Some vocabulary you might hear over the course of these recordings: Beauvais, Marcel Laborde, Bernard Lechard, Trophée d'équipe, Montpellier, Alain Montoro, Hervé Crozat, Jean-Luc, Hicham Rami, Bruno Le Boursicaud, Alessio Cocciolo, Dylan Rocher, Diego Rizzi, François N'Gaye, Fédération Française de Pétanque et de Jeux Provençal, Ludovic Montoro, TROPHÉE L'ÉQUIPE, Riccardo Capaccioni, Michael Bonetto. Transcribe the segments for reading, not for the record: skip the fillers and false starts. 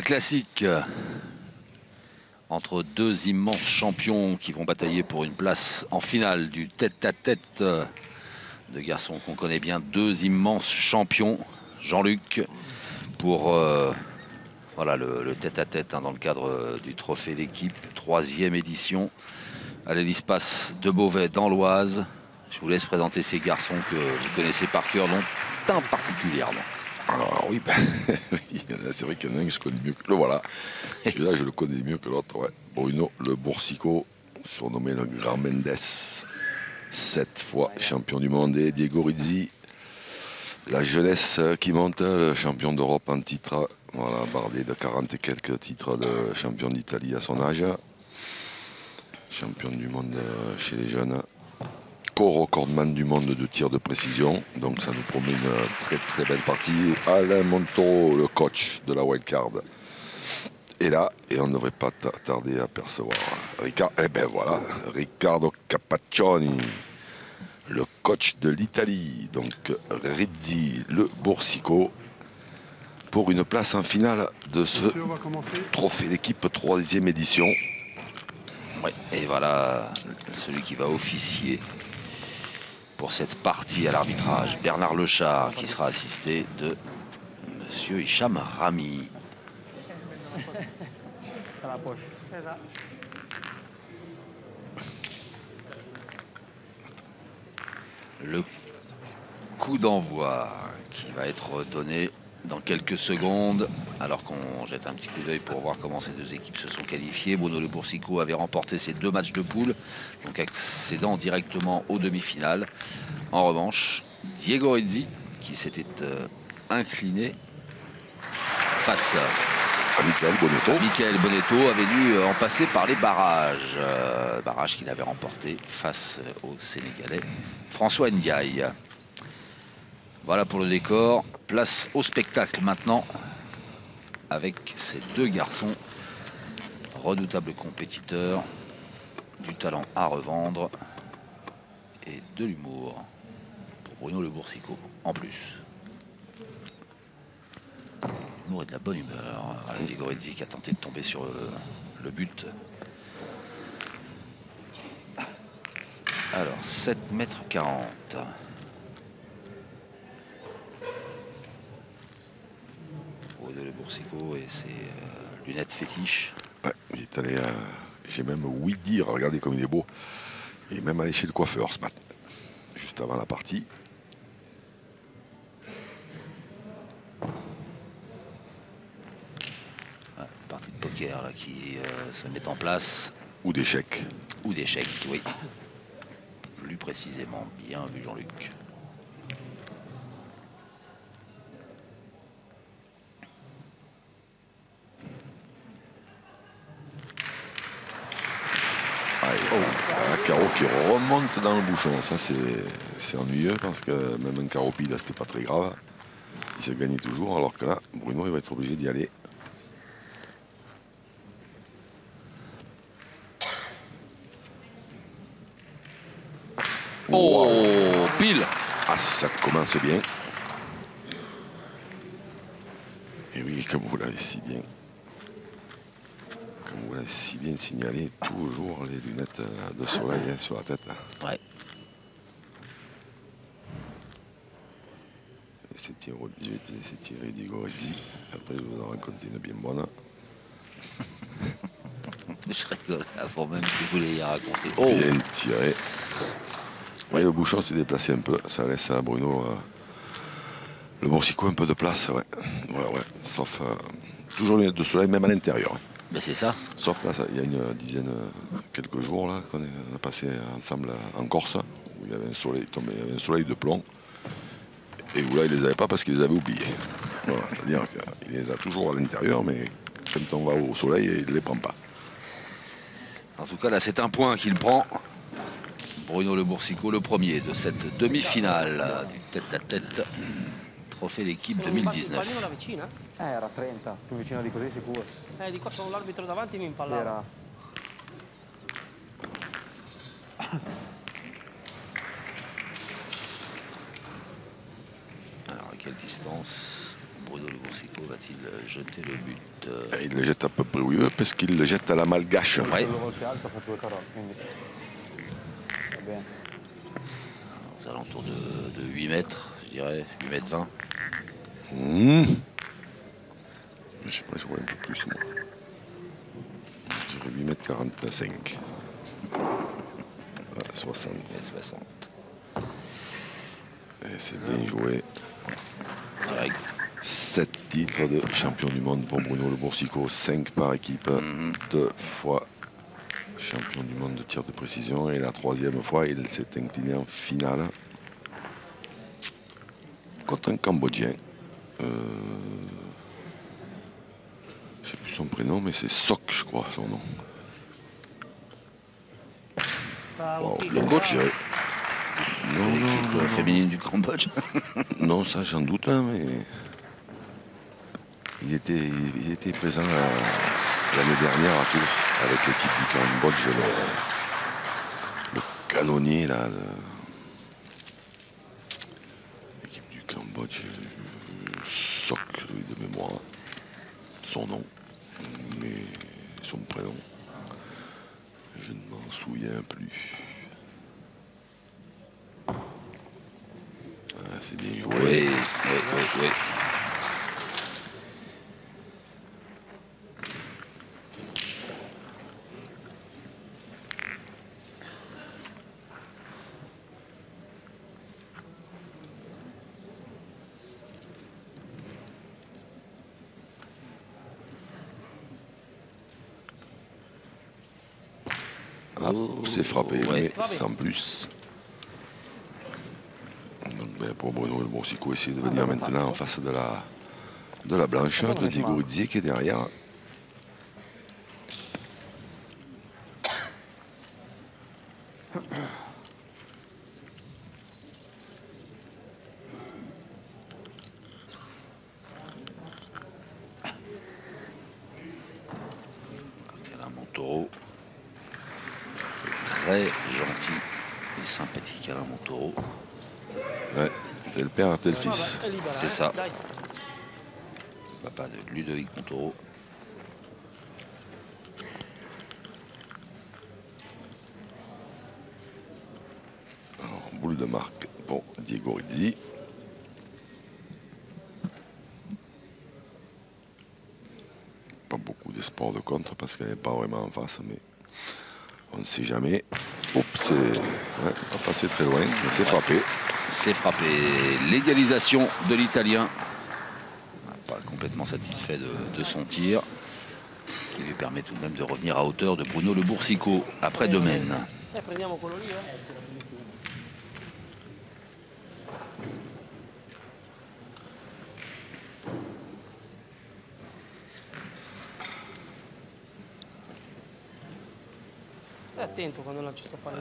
Un classique entre deux immenses champions qui vont batailler pour une place en finale du tête-à-tête de garçons qu'on connaît bien. Deux immenses champions. Jean-Luc pour voilà, le tête-à-tête dans le cadre du Trophée d'équipe, 3e édition à l'Hélice-Passe de Beauvais dans l'Oise. Je vous laisse présenter ces garçons que vous connaissez par cœur, dont un particulièrement. Alors oui, ben, c'est vrai qu'il y en a un que je connais mieux que l'autre. Voilà, celui-là, je le connais mieux que l'autre. Ouais. Bruno Le Boursicaud, surnommé le Grand Mendes, 7 fois champion du monde. Et Diego Rizzi, la jeunesse qui monte, le champion d'Europe en titre. Voilà, bardé de 40 et quelques titres de champion d'Italie à son âge. Champion du monde chez les jeunes. Co-recordman du monde de tir de précision, donc ça nous promet une très belle partie. Alain Montoro, le coach de la wildcard, est là et on ne devrait pas tarder à apercevoir Riccardo Capaccioni, le coach de l'Italie, donc Rizzi, le Boursicaud, pour une place en finale de ce Trophée d'équipe 3e édition. Ouais, et voilà celui qui va officier pour cette partie à l'arbitrage, Bernard Lechard, qui sera assisté de M. Hicham Rami. Le coup d'envoi qui va être donné dans quelques secondes, alors qu'on jette un petit coup d'œil pour voir comment ces deux équipes se sont qualifiées. Bruno Le Boursicaud avait remporté ses 2 matchs de poule, donc accédant directement aux demi-finales. En revanche, Diego Rizzi, qui s'était incliné face à Michael Bonetto, avait dû en passer par les barrages. Barrages qu'il avait remporté face au Sénégalais François N'Gaye. Voilà pour le décor, place au spectacle maintenant avec ces deux garçons, redoutables compétiteurs, du talent à revendre et de l'humour pour Bruno Le Boursicaud en plus. L'humour et de la bonne humeur. Diego Rizzi qui a tenté de tomber sur le but. Alors 7,40 m. Le Boursicaud et ses lunettes fétiches. Ouais, il est allé, j'ai même ouï dire, regardez comme il est beau, il est même allé chez le coiffeur ce matin, juste avant la partie. Ouais, une partie de poker là, qui se met en place. Ou d'échecs. Ou d'échecs, oui. Plus précisément, bien vu Jean-Luc. Oh, un carreau qui remonte dans le bouchon, ça c'est ennuyeux parce que même un carreau pile, c'était pas très grave. Il s'est gagné toujours, alors que là, Bruno, il va être obligé d'y aller. Oh, wow. Pile! Ah, ça commence bien. Et oui, comme vous l'avez si bien. Comme vous l'avez si bien signalé, toujours les lunettes de soleil sur la tête. Ouais. C'est tiré Diego Rizzi. Après, je vous en raconte une bien bonne. Je rigole avant même que vous l'ayez raconté. Oh. Bien tiré. Ouais, le bouchon s'est déplacé un peu. Ça laisse à Bruno Le Boursicaud un peu de place. Ouais. Ouais. Sauf toujours les lunettes de soleil, même à l'intérieur. Ben c'est ça. Sauf là, il y a une dizaine, quelques jours là, qu'on a passé ensemble en Corse, où il y avait un soleil tombé, il y avait un soleil de plomb, et où là il les avait pas parce qu'il les avait oubliés. Voilà, c'est-à-dire qu'il les a toujours à l'intérieur, mais quand on va au soleil, il ne les prend pas. En tout cas, là c'est un point qu'il prend. Bruno Le Boursicaud, le premier de cette demi-finale du tête-à-tête. Trophée l'équipe 2019. Era 30, più vicino di così sicuro. Di qua c'ho l'arbitro davanti mi impallava. Alors, à quelle distance Bruno Le Boursicaud va-t-il jeter le but? Il le jette à peu près où il veut, parce qu'il le jette à la malgache. Ouais. Aux alentours de 8 mètres, je dirais, 8 mètres 20. Mmh. Je sais pas si on voit un peu plus, moi. Je dirais 8 mètres 45. Voilà, 60. Et 60. Et c'est bien joué. Direct. 7 titres de champion du monde pour Bruno Le Boursicaud, 5 par équipe, 2 fois champion du monde de tir de précision et la 3e fois il s'est incliné en finale contre un Cambodgien. Je ne sais plus son prénom, mais c'est Sok, je crois, son nom. Wow, le coach, non, féminine du Cambodge. Non, ça j'en doute, hein, mais il était présent l'année dernière à Tours avec l'équipe du Cambodge, le canonnier là. L'équipe du Cambodge, Sok de mémoire, son nom, mais son prénom, je ne m'en souviens plus. Ah, c'est bien joué. Oui. Ah, c'est frappé, mais sans plus. Pour Bruno Le Boursicaud, essayer de venir maintenant en face de la blanche de Diego Rizzi qui est derrière. Alain Montoro, très gentil et sympathique Alain Montoro. Ouais, t'es le père, t'es le fils. C'est ça. Papa de Ludovic Montoro. Alors, boule de marque pour Diego Rizzi. Pas beaucoup d'espoir de contre parce qu'elle n'est pas vraiment en face, mais on ne sait jamais. Oups, c'est pas passé très loin, mais c'est frappé. C'est frappé. L'égalisation de l'Italien. Pas complètement satisfait de son tir, qui lui permet tout de même de revenir à hauteur de Bruno Le Boursicaud après Domaine.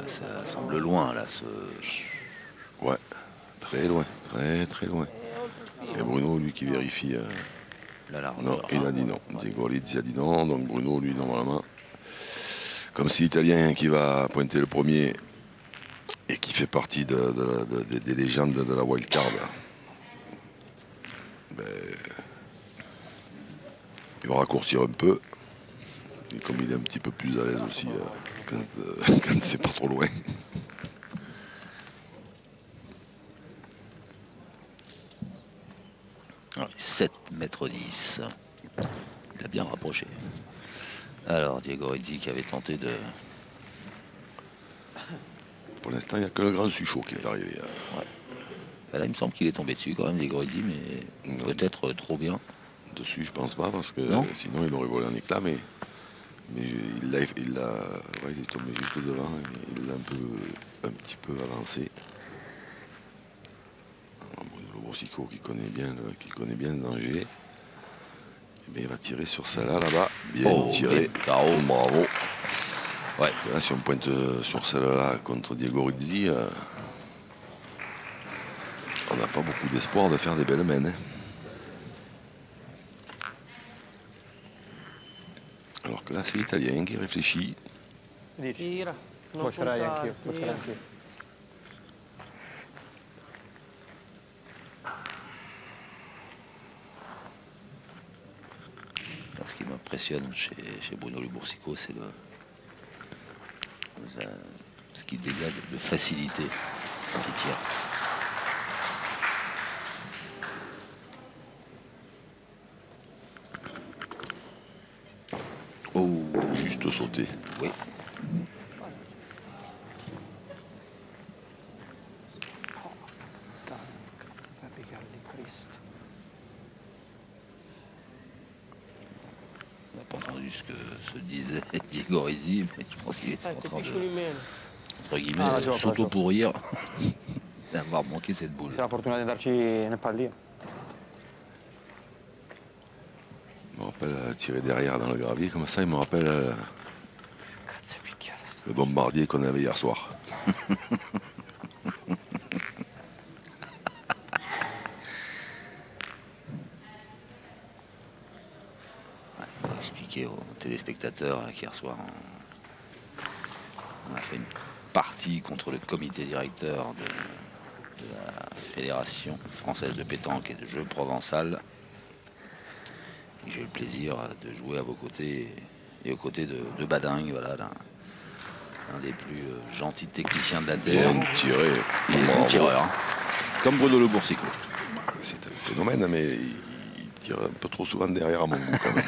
Ça semble loin là, ce... Ouais, très loin, très loin. Et Bruno, lui, qui vérifie. Non, il a dit non. Diego Rizzi a dit non, donc Bruno, lui, normalement. Comme c'est l'Italien qui va pointer le premier et qui fait partie des légendes de la wildcard, ben, il va raccourcir un peu. Et comme il est un petit peu plus à l'aise aussi quand c'est pas trop loin. Ouais, 7,10 m. Il a bien rapproché. Alors, Diego Rizzi qui avait tenté de... Pour l'instant, il n'y a que le grand Suchot qui est arrivé. Là, il me semble qu'il est tombé dessus quand même, Diego Rizzi, mais peut-être trop bien. Dessus, je pense pas, parce que sinon, il aurait volé un éclat, mais il est tombé juste devant, il l'a un petit peu avancé. Le Boursicaud qui connaît bien le danger. Mais il va tirer sur celle-là, là-bas. Bien tiré. Caro, bravo. Ouais. Là, si on pointe sur celle-là contre Diego Rizzi, on n'a pas beaucoup d'espoir de faire des belles mènes. Alors que là, c'est l'Italien qui réfléchit. qui m'impressionne chez Bruno Le Boursicaud, c'est ce qui dégage de facilité qu'il tire. Sauter. Oui. On n'a pas entendu ce que se disait Diego Rizzi, mais je pense qu'il était en train de, entre guillemets, s'auto-pourrir d'avoir manqué cette boule. C'est la fortune de darci nel pallino. Il me rappelle tirer derrière dans le gravier, comme ça il me rappelle le bombardier qu'on avait hier soir. Pour expliquer aux téléspectateurs qu'hier soir on a fait une partie contre le comité directeur de la Fédération Française de Pétanque et de Jeux Provençal. J'ai eu le plaisir de jouer à vos côtés et aux côtés de Badingue, voilà, l'un des plus gentils techniciens de la Terre. Bien tiré. Bon tireur, hein. Comme Bruno Le Boursicaud. C'est un phénomène, mais il tire un peu trop souvent derrière à mon goût quand même.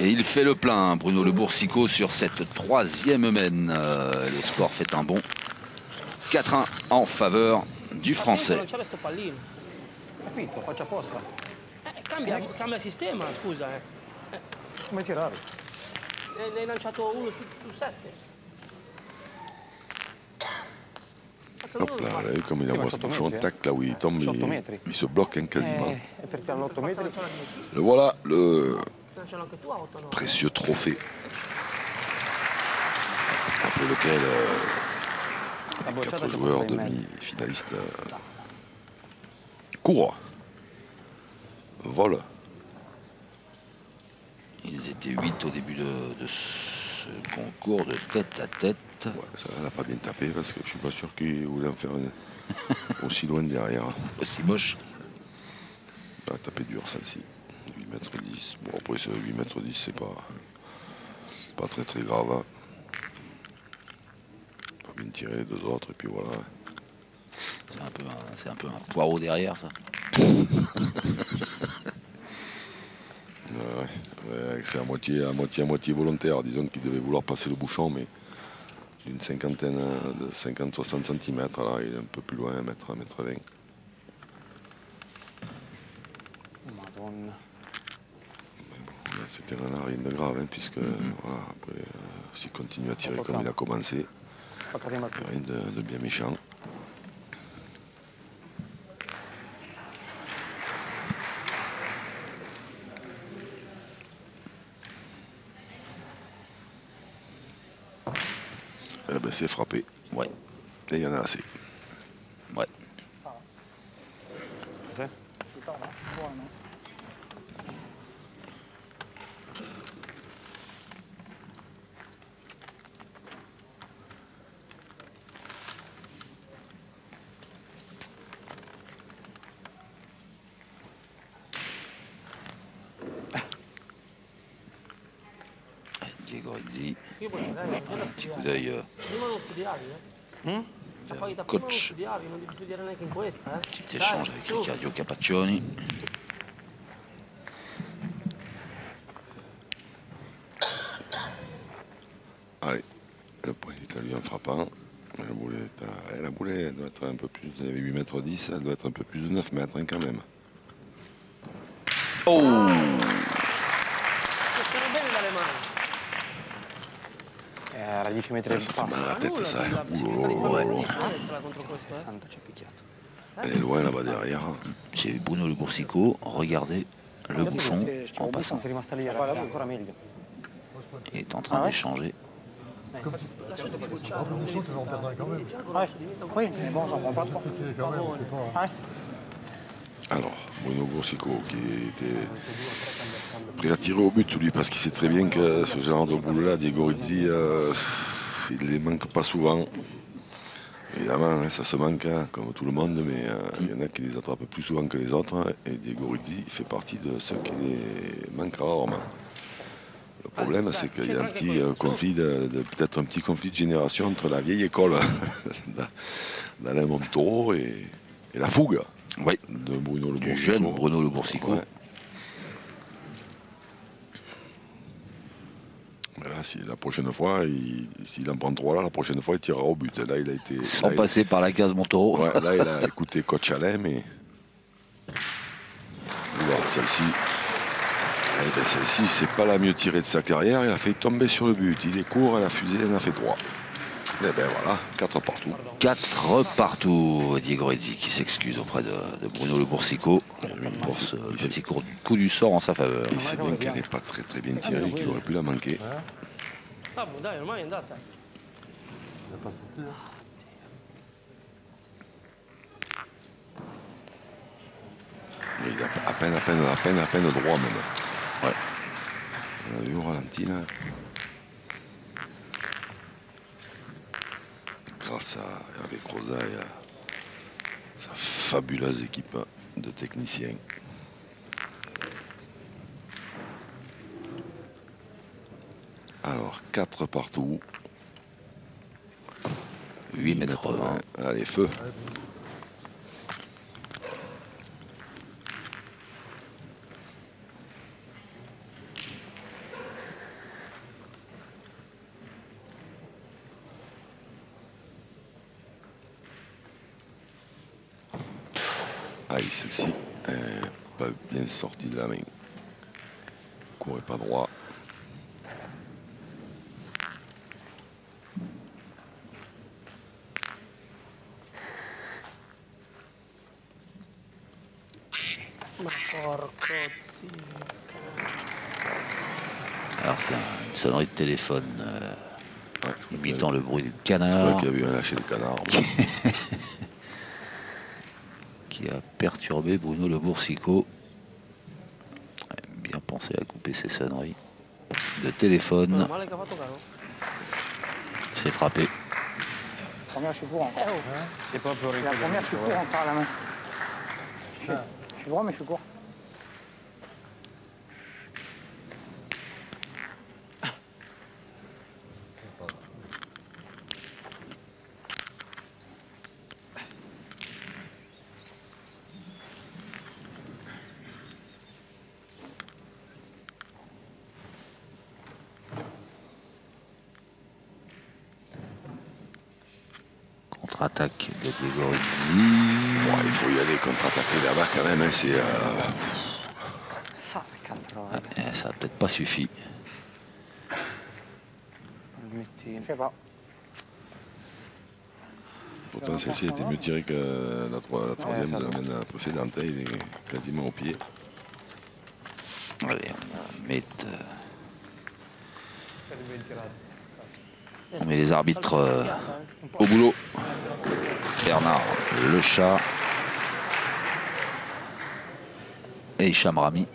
Et il fait le plein, Bruno Le Boursicaud, sur cette troisième mène. Le score fait un bon 4-1 en faveur du Français. Cambia sistema, scusa. Come tirare? Ne hai lanciato uno su 7. Hop là, on a vu comme il envoie ce bouchon, tac, là où il tombe, il se bloque hein, quasiment. Le voilà, le précieux trophée. Après lequel les 4 joueurs demi-finalistes courent. Vol. Ils étaient 8 au début de ce concours de tête à tête. Ouais, ça, elle n'a pas bien tapé parce que je suis pas sûr qu'il voulait en faire une aussi loin derrière. Aussi moche. Elle a tapé dur celle-ci. 8,10 m. Bon, après, 8,10 m, c'est pas très très grave. Hein. Pas bien tirer les deux autres et puis voilà. C'est un peu un poireau derrière, ça. C'est à moitié volontaire. Disons qu'il devait vouloir passer le bouchon, mais d'une cinquantaine de 50-60 cm, là, il est un peu plus loin, 1 m, 1 m 20. Madonna. Bon, c'était rien de grave, hein, puisque voilà, après, s'il continue à tirer comme il a commencé, rien de bien méchant. C'est frappé. Ouais. Et il y en a assez. Ouais. Diego Rizzi. Un petit coup d'œil. Coach. Petit échange avec Riccardo Capaccioni. Allez, le point italien frappant. La boulette doit être un peu plus. Vous avez 8,10 m, elle doit être un peu plus de 9 mètres hein, quand même. Oh! Ça fait mal à la tête, ça. Elle est loin là-bas derrière. J'ai vu Bruno Le Boursicaud regarder le bouchon en passant. Il est en train d'échanger. Le bouchon, tu vas en perdre quand même. Oui, mais bon, j'en prends pas trop. Alors, Bruno Boursicaud qui était prêt à tirer au but, lui, parce qu'il sait très bien que ce genre de boule-là, Diego Rizzi, il ne les manque pas souvent. Évidemment, ça se manque, comme tout le monde, mais il y en a qui les attrapent plus souvent que les autres. Et Diego Rizzi fait partie de ceux qui les manquent rarement. Le problème, c'est qu'il y a un petit conflit, peut-être un petit conflit de génération entre la vieille école d'Alain Montoro et la fougue de Bruno Le Boursicaud. Du jeune Bruno Le Boursicaud. Ouais. Là, si la prochaine fois, s'il en prend trois là, la prochaine fois, il tirera au but. Là, il a été sans passer par la case Montoro. Ouais, là, il a écouté coach Alain, mais celle-ci, c'est pas la mieux tirée de sa carrière. Il a fait tomber sur le but. Il est court, elle a fusé, elle en a fait trois. Et bien voilà, 4 partout. 4 partout, Diego Rizzi qui s'excuse auprès de Bruno Le Boursicaud pour ce petit coup du sort en sa faveur. Et c'est bien qu'elle n'est pas très très bien tirée et qu'il aurait pu la manquer. Il a à peine droit même. Ouais. On a vu au ralenti là. Grâce à Hervé Crozat et à sa fabuleuse équipe de techniciens. Alors, 4 partout. 8 mètres 20. Allez, feu. Celle-ci pas bien sortie de la main. Courait pas droit. Alors une sonnerie de téléphone imitant le bruit du canard. Je crois qu'il y avait eu un lâcher de canard. Qui a perturbé Bruno Le Boursicaud. Bien pensé à couper ses sonneries de téléphone. C'est frappé. La première, je suis court encore. La première, je suis court encore à la main. Je suis droit, mais je suis court. Attaque de Diego Rizzi. Bon, il faut y aller contre-attaquer là-bas quand même. Hein, c'est, ça n'a peut-être pas suffi. Je sais pas. Pourtant, celle-ci était mieux tirée que la troisième de la main précédente. Il est quasiment au pied. Allez, on met les arbitres au boulot. Bernard Lechard et Hicham Rami.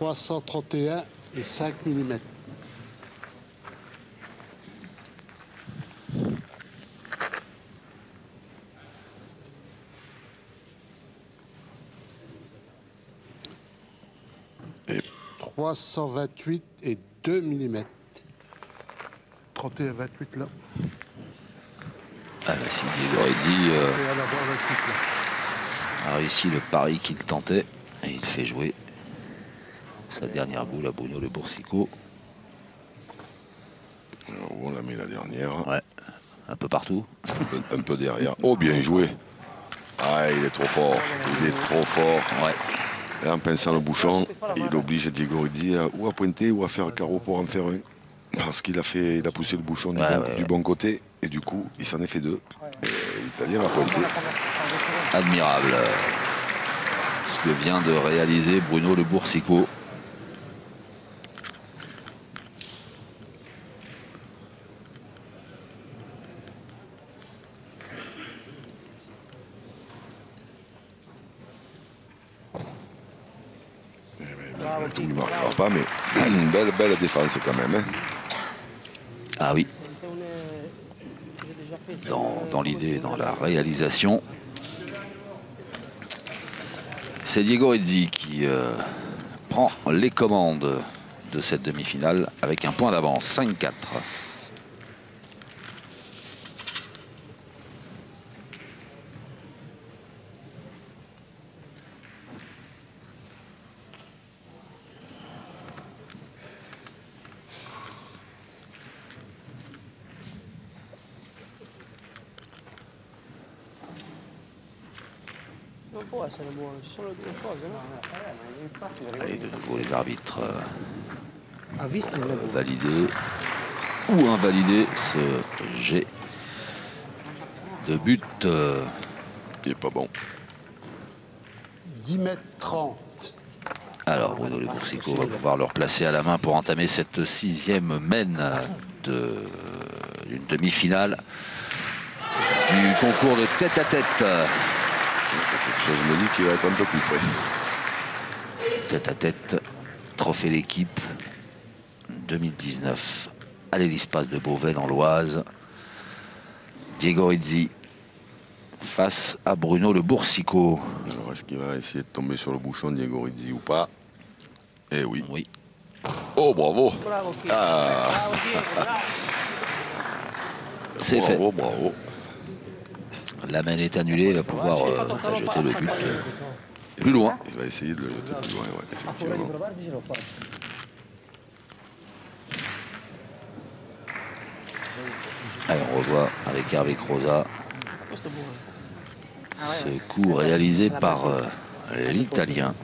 331 et 5 mm. Et 328 et 2 mm. 31 à 28 là. Ah bah si Diego Rizzi a réussi le pari qu'il tentait et il fait jouer sa dernière boule à Bruno Le Boursicaud. On la met la dernière. Ouais, un peu partout. Un peu derrière. Oh, bien joué. Ah, il est trop fort. Il est trop fort. Ouais. Et en pinçant le bouchon, il oblige Diego Rizzi ou à pointer ou à faire un carreau pour en faire un. Parce qu'il a poussé le bouchon du bon côté et du coup il s'en est fait deux. L'Italien a pointé. Admirable ce que vient de réaliser Bruno Le Boursicaud. Il ne marquera pas, mais belle défense quand même. Hein. Ah oui, dans l'idée, dans la réalisation. C'est Diego Rizzi qui prend les commandes de cette demi-finale avec un point d'avance, 5-4. Et de nouveau les arbitres valider ou invalider ce jet de but. Il n'est pas bon. 10 mètres 30. Alors Bruno Le Boursicaud va pouvoir le replacer à la main pour entamer cette sixième mène d'une demi-finale du concours de tête à tête. Quelque chose me dit qu'il va être un peu plus près. Tête à tête, trophée d'équipe 2019 à l'Hélice-Passe de Beauvais dans l'Oise. Diego Rizzi face à Bruno Le Boursicaud. Alors est-ce qu'il va essayer de tomber sur le bouchon, Diego Rizzi, ou pas? Eh oui. Oui. Oh bravo, bravo. Ah. C'est fait. Bravo, bravo. La main est annulée, il va pouvoir jeter le but plus loin. Il va essayer de le jeter plus loin, ouais, effectivement. Allez, on revoit avec Hervé Crozat ce coup réalisé par l'Italien.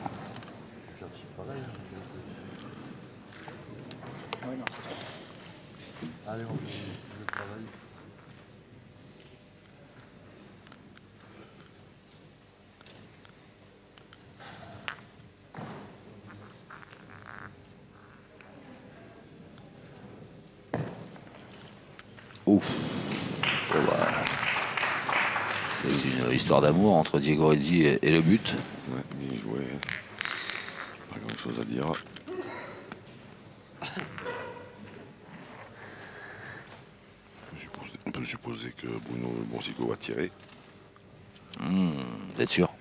C'est une histoire d'amour entre Diego Rizzi et le but. Ouais, bien joué. Pas grand chose à dire. On peut supposer que Bruno Le Boursicaud va tirer. Vous êtes sûr?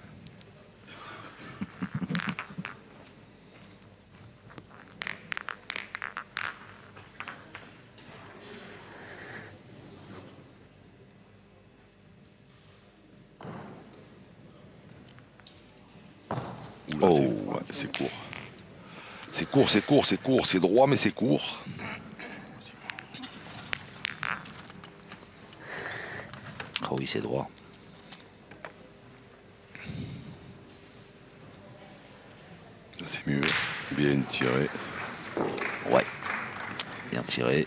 C'est court, c'est droit, mais c'est court. Ah oui, c'est droit. C'est mieux, bien tiré. Ouais, bien tiré.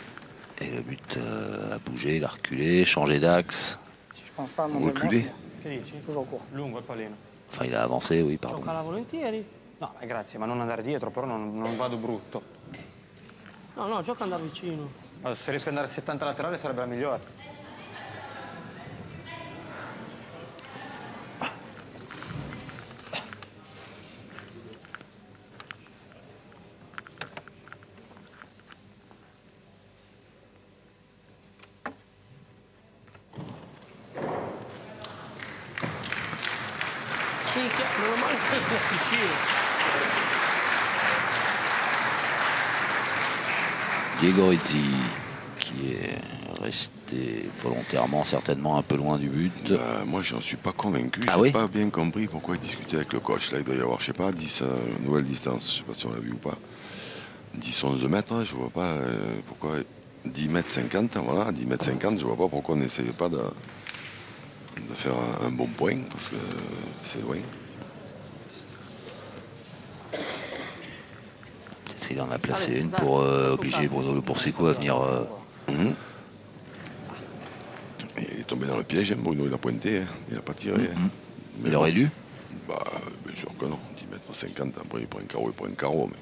Et le but a bougé, il a reculé, changé d'axe. Si je pense pas à mon reculé. Enfin, il a avancé, oui, pardon. No, grazie, ma non andare dietro, però non vado brutto. No, gioca andare vicino. Allora, se riesco ad andare a 70 laterale sarebbe la migliore. Diego Rizzi qui est resté volontairement certainement un peu loin du but. Moi j'en suis pas convaincu, j'ai pas bien compris pourquoi il discutait avec le coach. Là il doit y avoir, je sais pas, 10 nouvelle distance, je sais pas si on l'a vu ou pas. 10-11 mètres, je vois pas pourquoi 10 mètres 50, voilà, 10 mètres 50, je vois pas pourquoi on n'essayait pas de faire un bon point parce que c'est loin. Il en a placé une pour obliger Bruno Le Boursicaud à venir. Il est tombé dans le piège, Bruno, il a pointé, hein. Il n'a pas tiré. Mais il aurait dû? Bah, bien sûr que non, 10 mètres 50, après il prend un carreau, mais...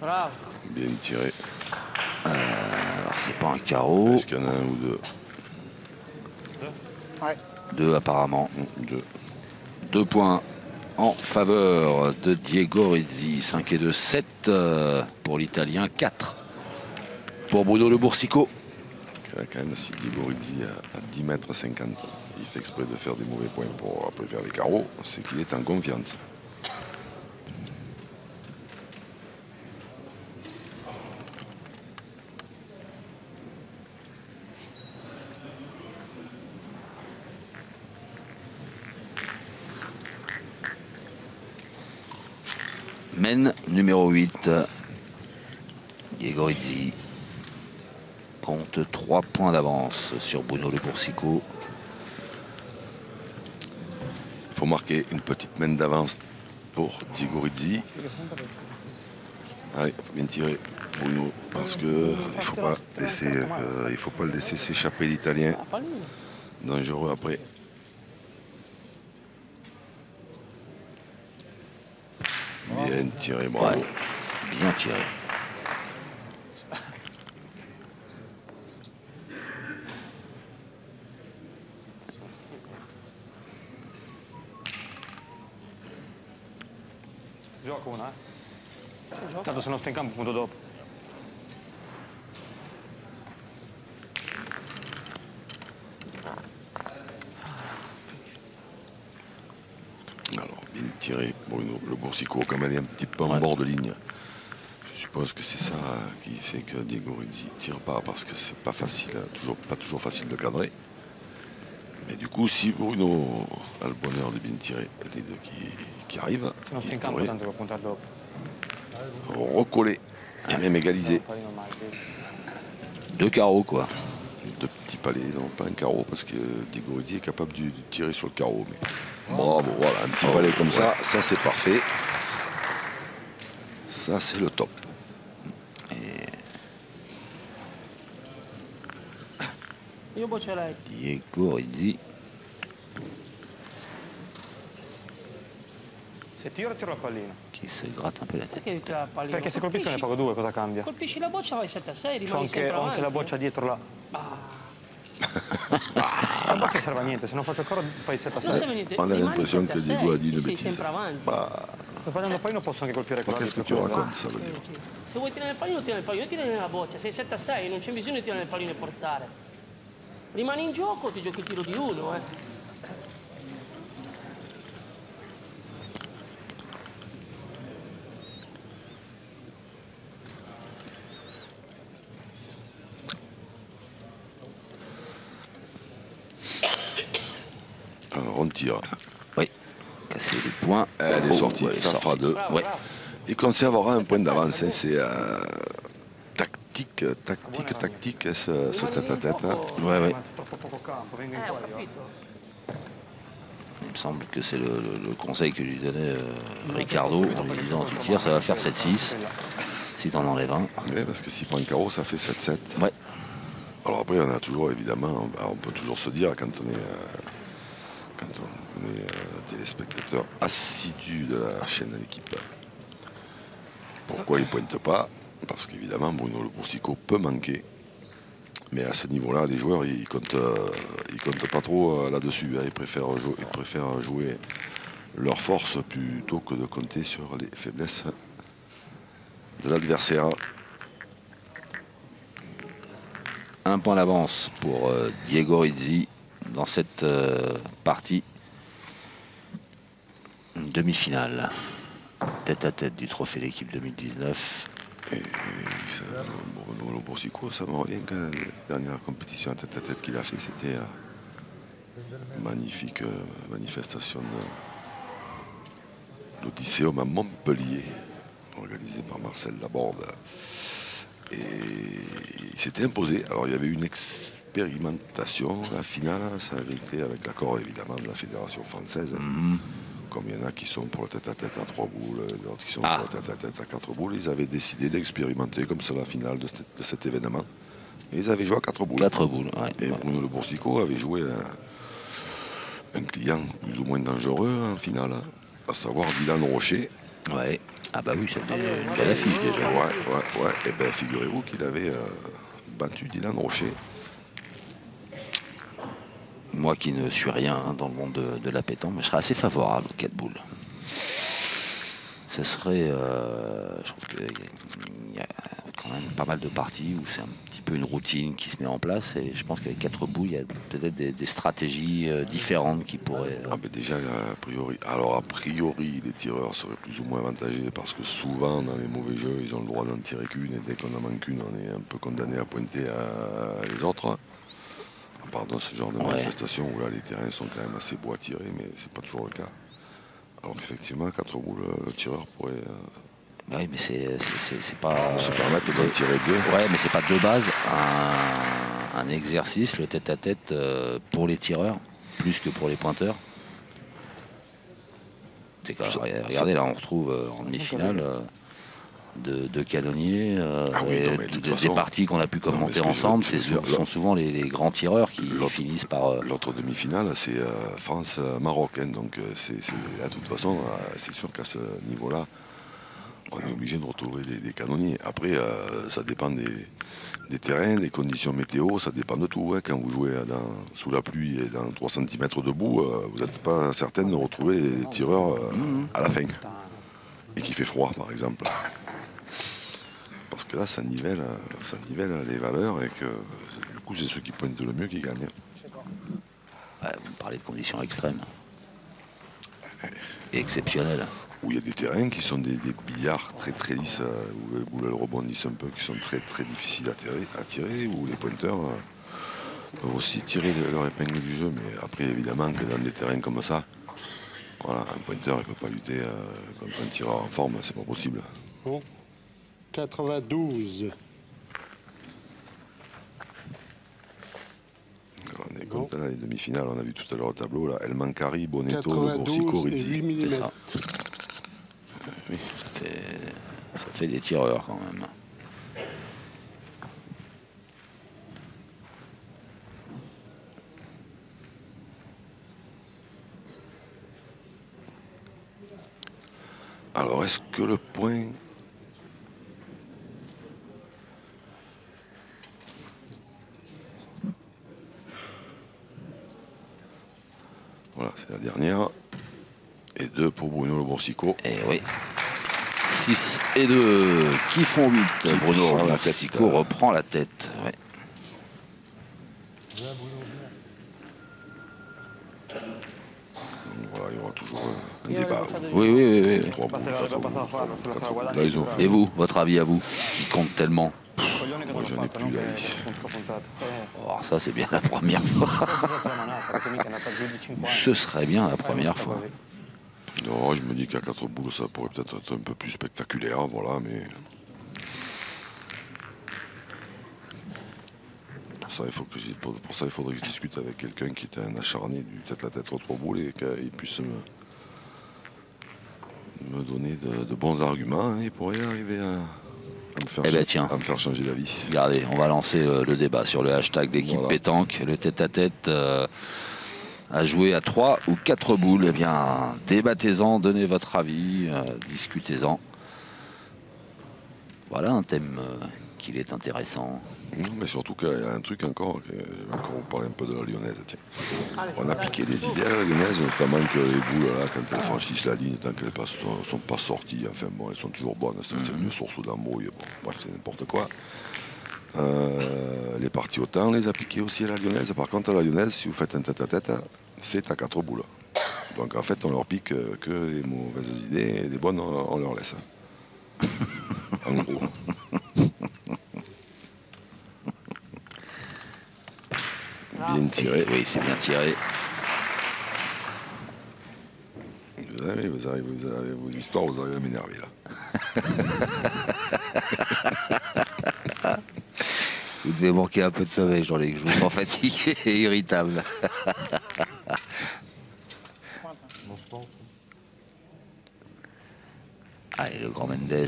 Bravo. Bien tiré. Alors c'est pas un carreau. Est-ce qu'il y en a un ou deux? Deux apparemment. Deux points en faveur de Diego Rizzi. 5 et 2, 7 pour l'Italien, 4 pour Bruno Le Boursicaud. Il a quand même assis Diego Rizzi à 10,50 m. Il fait exprès de faire des mauvais points pour après faire les carreaux. C'est qu'il est en confiance. Mène numéro 8, Diego Rizzi compte 3 points d'avance sur Bruno Le Boursicaud. Il faut marquer une petite mène d'avance pour Diego Rizzi. Allez, il faut bien tirer Bruno parce qu'il ne faut pas le laisser s'échapper l'Italien. Dangereux après. Bien tiré, bravo. Ouais, bien tiré. Alors, bien tiré, Bruno Le Boursicaud, comme elle est un petit peu en bord de ligne. Je suppose que c'est ça qui fait que Diego Rizzi tire pas, parce que c'est pas facile, pas toujours facile de cadrer. Mais du coup, si Bruno a le bonheur de bien tirer les deux qui arrivent, il pourrait recoller et même égaliser. Deux carreaux, quoi. Deux petits palets, non pas un carreau, parce que Diego Rizzi est capable de tirer sur le carreau. Mais... bravo, voilà, un petit palais comme ça, ça c'est parfait. Ça c'est le top. Et... Diego Rizzi. Qui se gratte un peu la tête. Perché se colpiscono ne pago 2, cosa cambia? Colpisci la boccia, vai 7 a 6, rimani sempre avanti. Ho anche la boccia dietro là. Non che serve a niente, se non faccio ancora fai 7 a 6. On a l'impression che Diego ha dit une bêtise. Sto facendo il pallino, posso anche colpire qua. Ma che tu racconti, ça veut dire? Se vuoi tirare il pallino, tira il pallino. Io tiro nella boccia, sei 7 a 6, non c'è bisogno di tirare il pallino e forzare. Rimani in gioco, ti giochi il tiro di uno, eh. Oui, casser les points. Elle est sortie, ouais, ça fera 2. Ouais. Il conservera un point d'avance. Hein. C'est tactique, ce tête-à-tête. Ouais, ouais. Il me semble que c'est le conseil que lui donnait Riccardo en lui disant tu tires, ça va faire 7-6. Si t'en enlèves un. Oui, parce que s'il prend un carreau, ça fait 7-7. Ouais. Alors après, on a toujours, évidemment, on peut toujours se dire quand on est. Quand on est téléspectateur assidu de la chaîne de l'équipe. Pourquoi il ne pointe pas? Parce qu'évidemment, Bruno Le Boursicaud peut manquer. Mais à ce niveau-là, les joueurs, ils comptent pas trop là-dessus. Hein. Ils préfèrent jouer leur force plutôt que de compter sur les faiblesses de l'adversaire. Un point d'avance pour Diego Rizzi dans cette partie demi-finale tête à tête du Trophée d'équipe 2019. Et ça, Bruno Le Boursicaud, ça me revient que la dernière compétition tête à tête qu'il a fait, c'était magnifique manifestation de l'Odysséum à Montpellier, organisée par Marcel Laborde. Et il s'était imposé. Alors il y avait une expérimentation, la finale, ça avait été avec l'accord évidemment de la Fédération Française, comme il y en a qui sont pour le tête-à-tête à 3 boules, d'autres qui sont pour le tête-à-tête à 4 boules, ils avaient décidé d'expérimenter comme ça la finale de cet événement. Et ils avaient joué à 4 boules. 4 boules, ouais. Et Bruno Le Boursicaud avait joué un client plus ou moins dangereux en finale, à savoir Dylan Rocher. Ouais. Ah bah oui, c'était une belle affiche déjà. Ouais, ouais. Et bien figurez-vous qu'il avait battu Dylan Rocher. Moi qui ne suis rien dans le monde de la pétanque, mais je serais assez favorable aux 4 boules. ça serait, je trouve qu'il y a quand même pas mal de parties où c'est un petit peu une routine qui se met en place, et je pense qu'avec 4 bouts, il y a peut-être des stratégies différentes qui pourraient... Ah ben déjà, a priori, les tireurs seraient plus ou moins avantagés, parce que souvent, dans les mauvais jeux, ils ont le droit d'en tirer qu'une, et dès qu'on en manque une, on est un peu condamné à pointer à les autres. Pardon, ce genre de manifestation où là les terrains sont quand même assez beaux à tirer, mais c'est pas toujours le cas. Alors effectivement, 4 boules, le tireur pourrait... Oui, mais c'est pas... On se permet de tirer 2. Oui, mais c'est pas de base un exercice, le tête-à-tête pour les tireurs, plus que pour les pointeurs. C'est quand même... Regardez, là on retrouve en demi-finale... De canonniers, ah oui, non, des parties qu'on a pu commenter ensemble, ce sont souvent les grands tireurs qui finissent par... L'autre demi-finale, c'est France-Maroc, hein, donc de toute façon, c'est sûr qu'à ce niveau-là, on est obligé de retrouver des canonniers. Après, ça dépend des terrains, des conditions météo, ça dépend de tout. Hein. Quand vous jouez sous la pluie et dans 3 cm debout, vous n'êtes pas certain de retrouver les tireurs à la fin. Et qui fait froid, par exemple. Parce que là, ça nivelle les valeurs, et que du coup, c'est ceux qui pointent le mieux qui gagnent. Ouais, vous me parlez de conditions extrêmes et exceptionnelles. Où il y a des terrains qui sont des billards très lisses, où les boules rebondissent un peu, qui sont très difficiles à tirer, où les pointeurs peuvent aussi tirer leur épingle du jeu. Mais après, évidemment, que dans des terrains comme ça, voilà, un pointeur ne peut pas lutter contre un tireur en forme, c'est pas possible. Bon. 92. Alors on est content, là, les demi-finales, on a vu tout à l'heure au tableau, là, El Mancari, Bonetto, Le Boursicaud, Rizzi. C'est ça. Oui. Ça fait des tireurs quand même. Alors, est-ce que le point... Voilà, c'est la dernière. Et 2 pour Bruno Le Boursicaud. Et oui. 6 et 2 qui font 8. Bruno Le Boursicaud reprend la tête. Ouais. Voilà, il y aura toujours un débat. Oui. 3 boules, 4 boules. Là, ils ont fait. Et vous, votre avis à vous, qui compte tellement? Moi, j'en ai plus d'avis. Oh, ça, c'est bien la première fois. Ce serait bien la première fois. Non, je me dis qu'à 4 boules, ça pourrait peut-être être un peu plus spectaculaire, voilà, mais... Ça, pour ça, il faudrait que je discute avec quelqu'un qui était un acharné du tête-à-tête aux 3 boules, et qu'il puisse me donner de bons arguments, hein. Il pourrait arriver à me faire, à me faire changer d'avis. Regardez, on va lancer le débat sur le hashtag d'équipe pétanque, le tête-à-tête à jouer à 3 ou 4 boules. Eh bien, débattez-en, donnez votre avis, discutez-en. Voilà un thème qu'il est intéressant. Non, mais surtout qu'il y a un truc encore, je vais encore parler un peu de la lyonnaise. Tiens. On a piqué des idées à la lyonnaise, notamment que les boules, là, quand elles franchissent la ligne, tant qu'elles ne sont pas sorties, enfin bon, elles sont toujours bonnes, c'est une source d'embrouille, bon, bref, c'est n'importe quoi. Les parties au temps, on les a piquées aussi à la lyonnaise. Par contre, à la lyonnaise, si vous faites un tête-à-tête, c'est à 4 boules. Donc en fait, on leur pique que les mauvaises idées, et les bonnes, on leur laisse. En gros. Bien tiré. Oui, c'est bien tiré. Vous avez vos histoires, vous arrivez à m'énerver là. Vous devez manquer un peu de sommeil, Jean-Luc. Je vous sens fatigué et irritable. Allez, le grand Mendes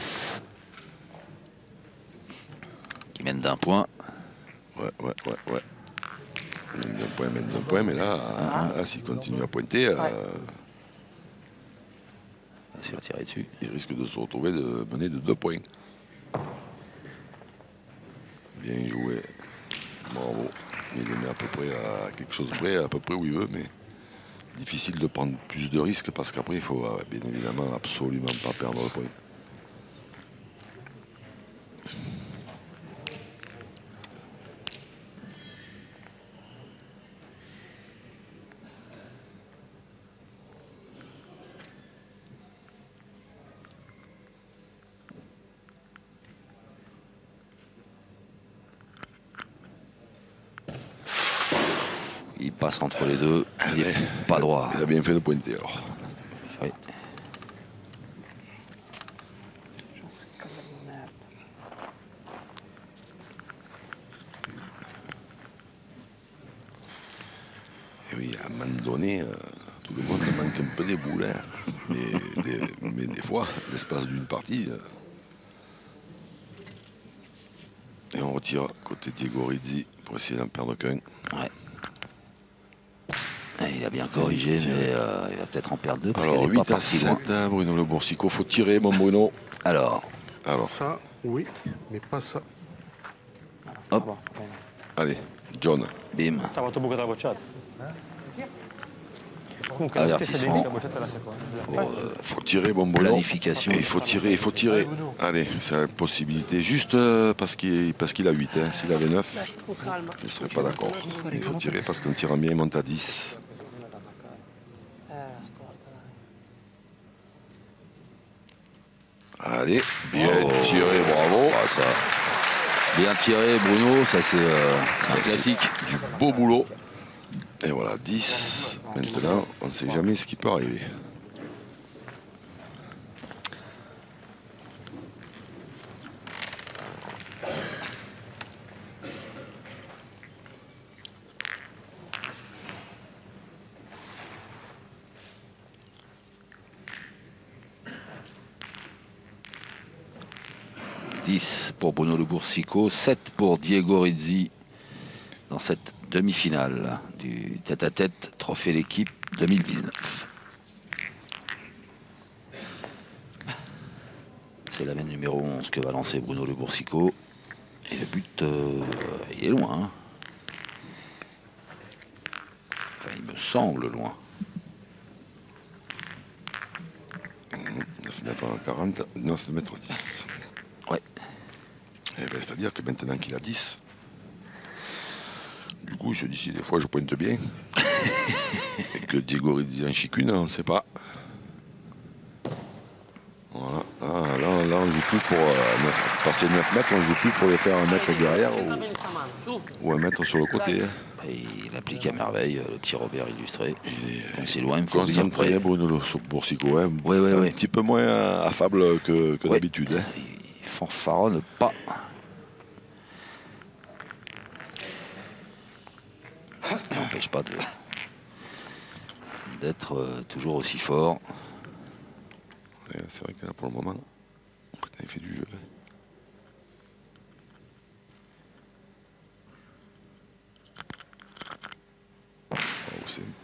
qui mène d'un point. Ouais. Mène d'un point, mais là, là s'il continue à pointer, s'il va tirer dessus, il risque de se retrouver mener de 2 points. Bien joué, bravo. Il est mis à peu près à quelque chose près, à peu près où il veut, mais difficile de prendre plus de risques parce qu'après, il faut bien évidemment absolument pas perdre le point. Passe entre les deux, il n'est pas droit. Il a bien fait de pointer alors. Oui. Et oui, à un moment donné, tout le monde manque un peu des boules. Hein. Mais des fois, l'espace d'une partie. Et on retire côté Diego Rizzi pour essayer d'en perdre qu'un. Ouais. Il a bien corrigé, mais il va peut-être en perdre deux. Alors, 8 à 7, Bruno Le Boursicaud. Faut tirer, mon Bruno. Alors. Ça, oui, mais pas ça. Hop. Allez, John. Bim. Avertissement. Faut tirer, mon Bruno. Planification. Il faut tirer, il faut tirer. Allez, c'est la possibilité. Juste parce qu'il a 8. Hein. S'il avait 9, je ne serais pas d'accord. Il faut tirer parce qu'en tirant bien, il monte à 10. Allez, bien tiré, bravo. Ah, ça. Bien tiré, Bruno, ça c'est un classique. Du beau boulot. Et voilà, 10. Maintenant, on ne sait jamais ce qui peut arriver. Pour Bruno Le Boursicaud, 7 pour Diego Rizzi dans cette demi-finale du tête-à-tête Trophée d'équipe 2019. C'est la même numéro 11 que va lancer Bruno Le Boursicaud. Et le but, il est loin. Hein. Enfin, il me semble loin. 9,40 m, 9,10 m. Ouais. Ben, c'est-à-dire que maintenant qu'il a 10, du coup, il se dit si des fois je pointe bien, et que Diego Rizzi en chicune, on ne sait pas. Voilà, là on joue plus pour passer 9 mètres, on joue plus pour les faire 1 mètre derrière ou 1 mètre sur le côté. Hein. Il applique à merveille le petit Robert illustré. Quand c'est loin, il me faut bien près. Bruno Le Boursicaud, hein. Ouais. Un petit peu moins affable que d'habitude. Hein. Il fanfaronne pas. Ce qui n'empêche pas d'être toujours aussi fort. Ouais, c'est vrai qu'il y en a pour le moment. Il fait du jeu.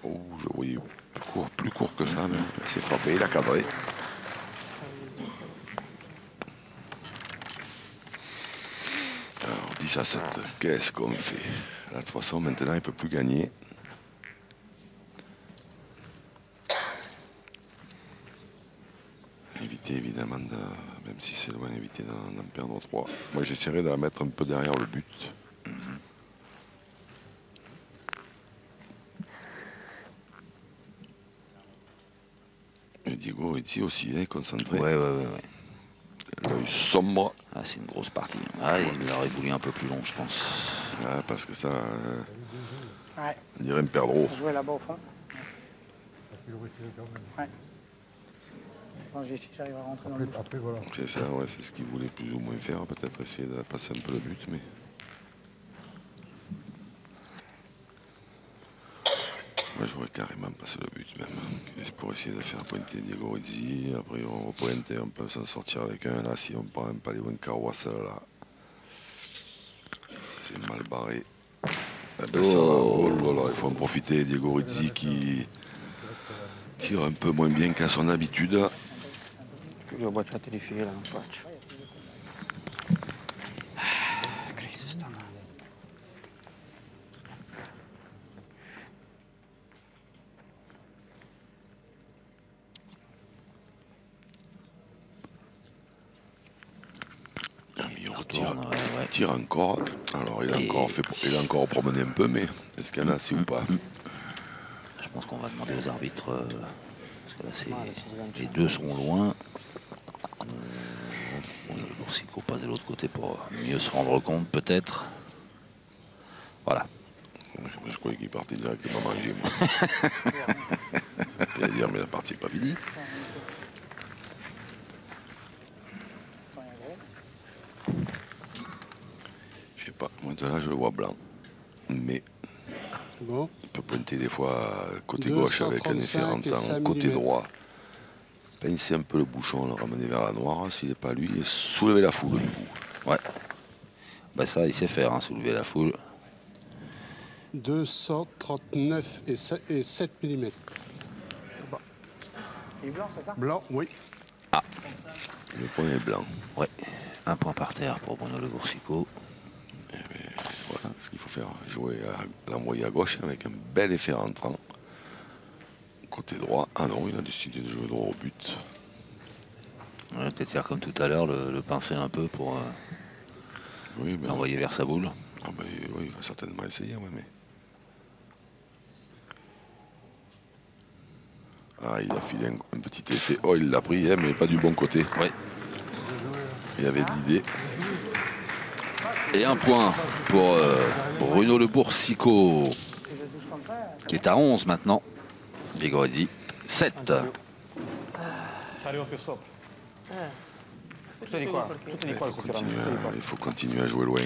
Oh, je voyais plus court que ça. Mais il s'est frappé, il a cadré. Alors, 10 à 7, qu'est-ce qu'on fait? Là, de toute façon, maintenant, il ne peut plus gagner. Éviter, évidemment, même si c'est loin, éviter d'en perdre 3. Moi, j'essaierai de la mettre un peu derrière le but. Et Diego Rizzi aussi, hein, concentré. Ouais. L'œil sombre. Ah, c'est une grosse partie. Ah, il aurait voulu un peu plus long, je pense. Ah, parce que ça... On dirait me perdre gros. Jouer là-bas au fond. Ouais. Quand j'essaie, j'arrive à rentrer dans le but. Voilà. C'est ça, ouais, c'est ce qu'il voulait plus ou moins faire. Peut-être essayer de passer un peu le but, mais... Moi, j'aurais carrément passé le but même. Pour essayer de faire pointer Diego Rizzi. Après, on repointe et on peut s'en sortir avec un. Là, si on prend même pas les bonnes carroisses, là. C'est mal barré. Ben, ça, il faut en profiter. Diego Rizzi qui tire un peu moins bien qu'à son habitude. Il tire encore. Alors il a encore promené un peu, mais est-ce qu'il y en a, si ou pas? Je pense qu'on va demander aux arbitres. Parce que là, les deux sont loin. Le Boursicaud passe de l'autre côté pour mieux se rendre compte, peut-être. Voilà. Je croyais qu'il partait directement manger, moi. Il va dire, mais la partie n'est pas finie. Je sais pas, moi de là, je le vois blanc. Mais bon. Il peut pointer des fois côté gauche avec un effet rentant, côté droit. Pincer un peu le bouchon, le ramener vers la noire, s'il n'est pas lui, et soulever la foule, du coup. Ouais. Bah ça, il sait faire, hein, soulever la foule. 239,7 mm. Il est blanc, c'est ça? Blanc, oui. Ah. Le point est blanc. Ouais. Un point par terre pour Bruno Le Boursicaud. Voilà ce qu'il faut faire. Jouer à l'envoyer à gauche avec un bel effet rentrant. Côté droit. Ah non, il a décidé de jouer droit au but. On va peut-être faire comme tout à l'heure, le pincer un peu pour oui, l'envoyer vers sa boule. Ah ben, oui, il va certainement essayer, oui, mais... Ah, il a filé un petit essai. Oh, il l'a pris, hein, mais pas du bon côté. Oui. Il avait de l'idée. Et un point pour Bruno Le Boursicaud, qui est à 11 maintenant. Diego Rizzi, 7. Il faut continuer à jouer loin.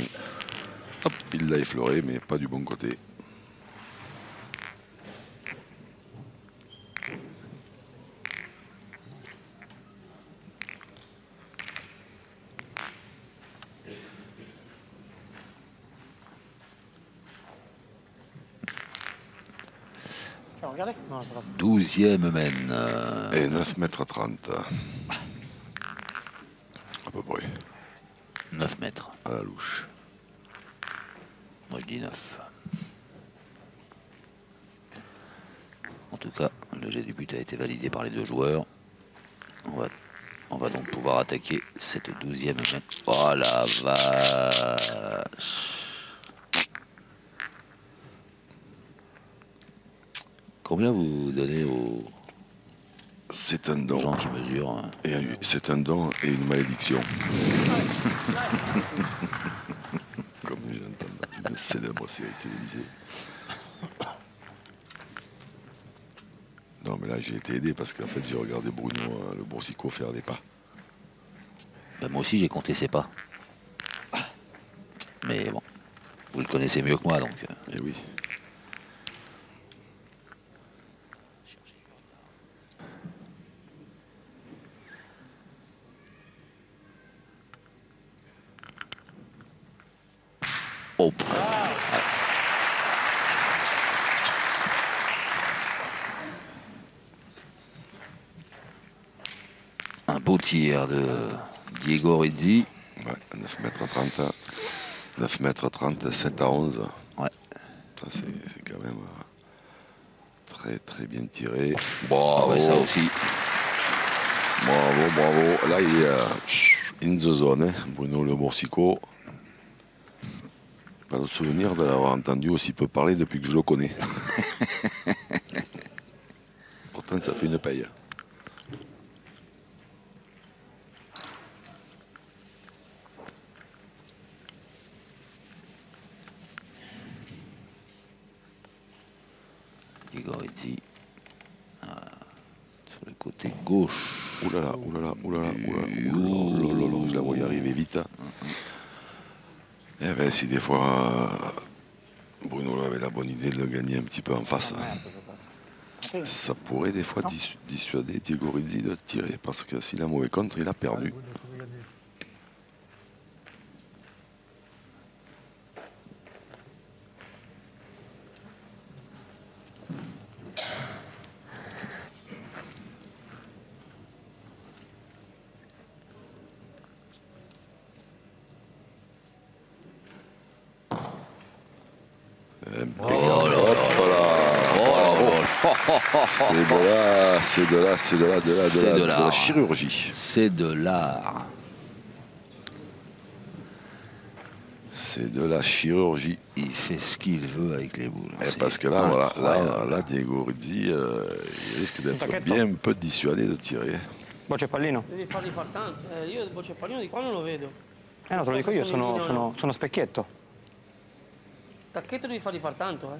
Hop, il l'a effleuré, mais pas du bon côté. Alors, regardez. 12e mène. Et 9,30 m. À peu près. 9 mètres. À la louche. Moi je dis 9. En tout cas, le jet du but a été validé par les deux joueurs. On va donc pouvoir attaquer cette 12e mène. Oh la vache! Combien vous donnez aux gens qui mesurent hein. C'est un don et une malédiction. Comme j'entends dans une célèbre série télévisée. Non mais là j'ai été aidé parce qu'en fait j'ai regardé Bruno Le Boursicaud faire des pas. Ben, moi aussi j'ai compté ses pas. Mais bon, vous le connaissez mieux que moi donc. Eh oui. Oh. Un beau tir de Diego Rizzi. Ouais, 9,30 m. 9,30 m, 7 à 11. Ouais. C'est quand même très très bien tiré. Bravo. Ouais, ça aussi. Bravo, bravo. Là, il est in the zone, hein, Bruno Le Boursicaud. Pas le souvenir de l'avoir entendu aussi peu parler depuis que je le connais. Pourtant, ça fait une paille. Diego Rizzi. Sur le côté gauche. Oulala, oulala, oulala, oulala. Je la vois y arriver vite. Eh bien, si des fois Bruno avait la bonne idée de le gagner un petit peu en face, hein, ça pourrait des fois dissuader Diego Rizzi de tirer, parce que s'il a mauvais contre, il a perdu. C'est de la chirurgie. C'est de l'art. C'est de la chirurgie. Il fait ce qu'il veut avec les boules. Et parce que là, voilà, là Diego Rizzi il risque d'être bien un peu dissuadé de tirer. Bocce pallino. Devi farli far tanto. Io il bocce pallino di qua non lo vedo. No, te lo dico io, sono specchietto. Tacchetto devi farli far tanto, eh.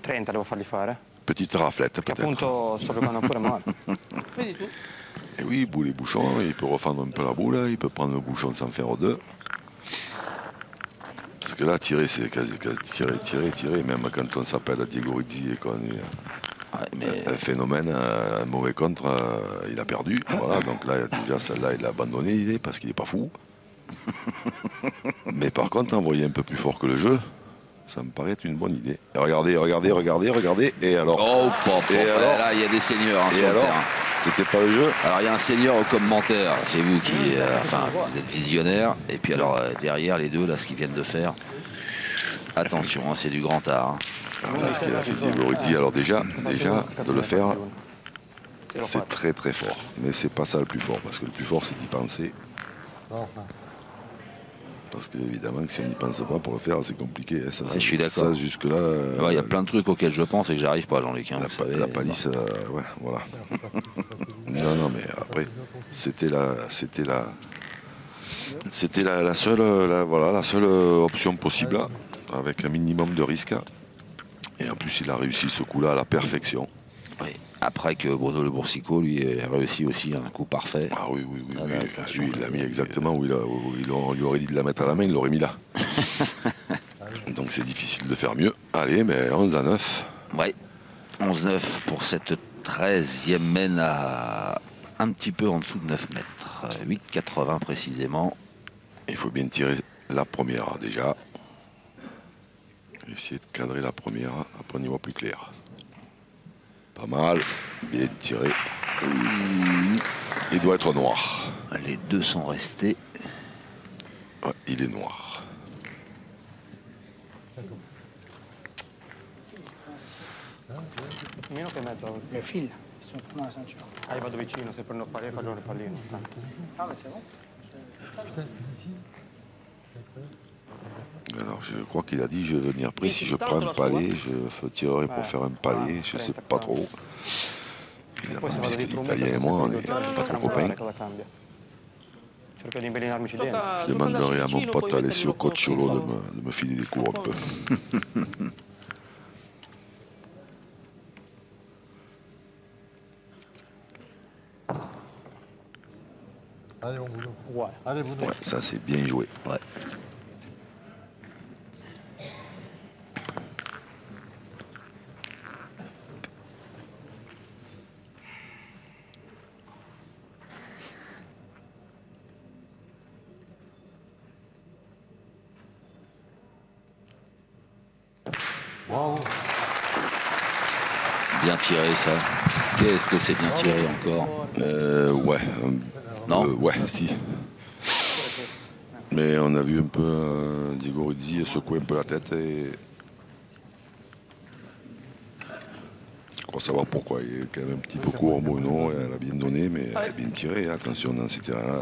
30 devo farli fare. Petite raflette peut-être. Appunto sto giocando ancora male. Vedi tu? Et oui, boule et bouchon, il peut refendre un peu la boule, il peut prendre le bouchon sans faire aux deux. Parce que là, tirer, c'est tirer. Même quand on s'appelle Diego Rizzi et qu'on est un phénomène, un mauvais contre, il a perdu. Voilà, donc là, déjà, celle-là, il a abandonné l'idée parce qu'il n'est pas fou. Mais par contre, envoyer un peu plus fort que le jeu, ça me paraît une bonne idée. Et regardez, regardez. Et alors, là, il y a des seniors hein, sur le terrain. C'était pas le jeu. Alors il y a un senior au commentaire, c'est vous qui, enfin vous êtes visionnaire. Et puis alors derrière les deux là, ce qu'ils viennent de faire. Attention, hein, c'est du grand art. Hein. Là, ce qu'il a fait Diego Rizzi, alors déjà de le faire, c'est très fort. Mais c'est pas ça le plus fort, parce que le plus fort c'est d'y penser. Parce que évidemment que si on n'y pense pas pour le faire, c'est compliqué. Ça, je suis d'accord. Jusque-là. Il y a plein de trucs auxquels je pense et que j'arrive pas, Jean-Luc. Hein, la palisse, ouais, voilà. non, mais après, c'était la seule option possible là, avec un minimum de risque. Et en plus, il a réussi ce coup-là à la perfection. Oui. Après que Bruno Le Boursicaud lui a réussi aussi un coup parfait. Ah oui. Ah, lui, il l'a mis exactement où on lui aurait dit de la mettre à la main, il l'aurait mis là. Donc c'est difficile de faire mieux. Allez, mais 11-9. Oui, 11-9 pour cette 13e mène à un petit peu en dessous de 9 mètres. 8,80 précisément. Il faut bien tirer la première déjà. Essayer de cadrer la première, après on y voit plus clair. Pas mal, bien tiré. Il doit être noir. Les deux sont restés. Ouais, il est noir. Le fil, ils sont dans la ceinture. Ah, il va de vicino, se prendono il faut le pallino. Ah, mais c'est bon. Alors, je crois qu'il a dit, je vais venir pris. Si je prends un palais, je tirerai pour faire un palais. Je ne sais pas trop. Parce que l'Italien et moi, on n'est pas trop copains. Je demanderai à mon pote Alessio Cocciolo de me filer des coups un peu. Allez, bon boulot. Ouais, ça, c'est bien joué. Ouais. Bien tiré ça. Qu'est-ce que c'est bien tiré encore. Ouais. Non. Ouais, si. Mais on a vu un peu Diego Rizzi secouer un peu la tête et je crois savoir pourquoi. Il est quand même un petit peu court, Bruno. Elle a bien donné, mais elle a bien tiré. Attention dans ces terrains-là,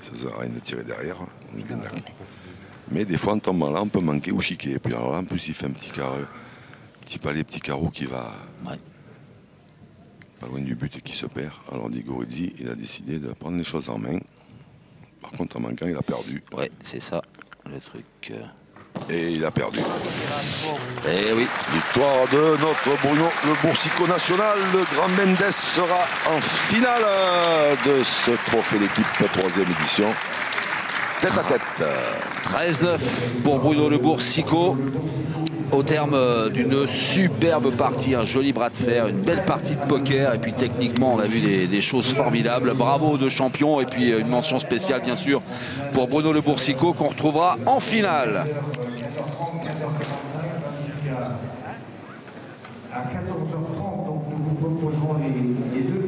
ça ne sert à rien de tirer derrière. On est bien d'accord. Mais des fois, en tombant là, on peut manquer ou chiquer. Et puis alors là, en plus, il fait un petit carré. Petit palais, petit carreau qui va pas loin du but et qui se perd. Alors Diego Rizzi, il a décidé de prendre les choses en main. Par contre, en manquant, il a perdu. Ouais, c'est ça le truc. Et il a perdu. Et oui. Victoire de notre Bruno Le Boursicaud national. Le Grand Mendes sera en finale de ce trophée d'équipe, 3e édition. Tête à tête. 13-9 pour Bruno Le Boursicaud. Au terme d'une superbe partie, un joli bras de fer, une belle partie de poker. Et puis techniquement, on a vu des choses formidables. Bravo aux deux champions. Et puis une mention spéciale, bien sûr, pour Bruno Le Boursicaud qu'on retrouvera en finale. À 14h30, donc, nous vous proposerons les deux.